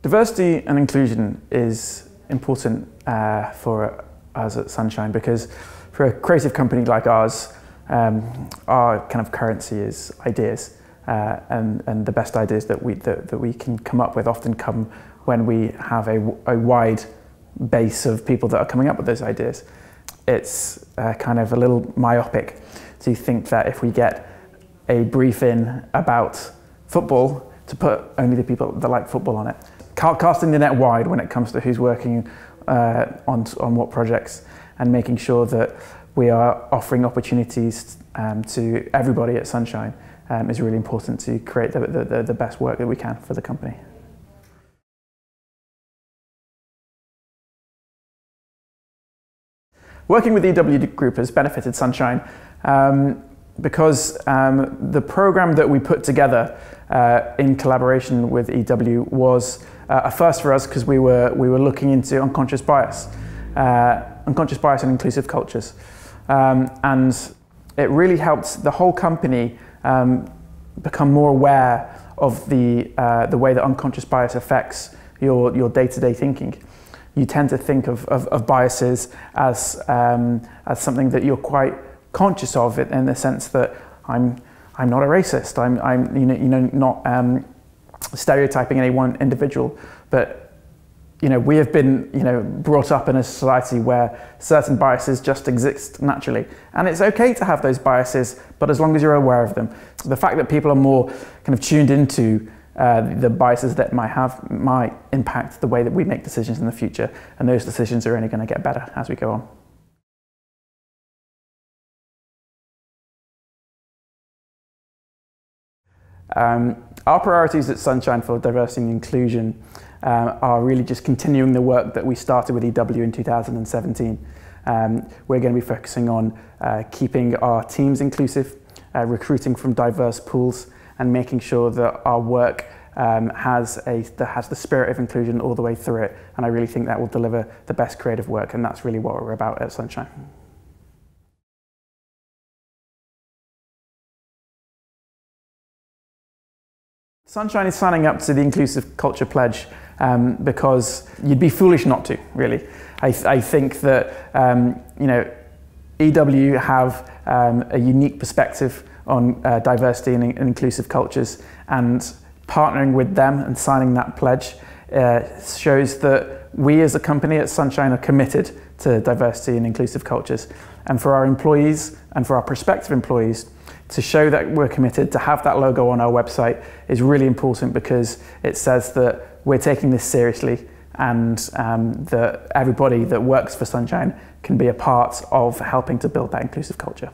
Diversity and inclusion is important for us at Sunshine because for a creative company like ours, our kind of currency is ideas, and the best ideas that we can come up with often come when we have a wide base of people that are coming up with those ideas. It's kind of a little myopic to think that if we get a brief in about football, to put only the people that like football on it. Casting the net wide when it comes to who's working on what projects, and making sure that we are offering opportunities to everybody at Sunshine is really important to create the best work that we can for the company. Working with the EW Group has benefited Sunshine because the program that we put together in collaboration with EW was a first for us because we were looking into unconscious bias and inclusive cultures. And it really helped the whole company become more aware of the way that unconscious bias affects your day-to-day thinking. You tend to think of biases as something that you're quite conscious of, it in the sense that I'm not a racist. I'm you know not stereotyping any one individual, but you know, we have been, you know, brought up in a society where certain biases just exist naturally. And it's okay to have those biases, but as long as you're aware of them. So the fact that people are more kind of tuned into the biases that might impact the way that we make decisions in the future. And those decisions are only going to get better as we go on. Our priorities at Sunshine for diversity and inclusion are really just continuing the work that we started with EW in 2017. We're going to be focusing on keeping our teams inclusive, recruiting from diverse pools, and making sure that our work has the spirit of inclusion all the way through it. And I really think that will deliver the best creative work, and that's really what we're about at Sunshine. Sunshine is signing up to the Inclusive Culture Pledge because you'd be foolish not to, really. I think that you know, EW have a unique perspective on diversity and inclusive cultures, and partnering with them and signing that pledge shows that we as a company at Sunshine are committed to diversity and inclusive cultures. And for our employees and for our prospective employees, to show that we're committed, to have that logo on our website is really important because it says that we're taking this seriously, and that everybody that works for Sunshine can be a part of helping to build that inclusive culture.